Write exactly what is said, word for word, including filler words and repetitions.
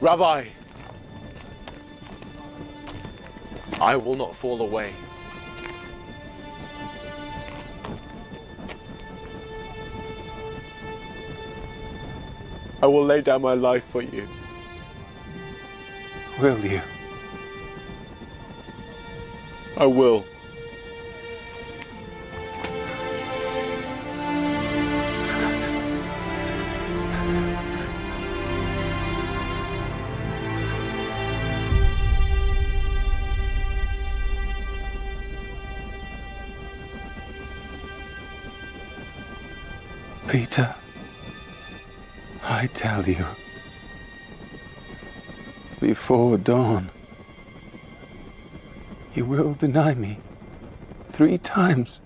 Rabbi, I will not fall away. I will lay down my life for you. Will you? I will. Peter, I tell you, before dawn, you will deny me three times.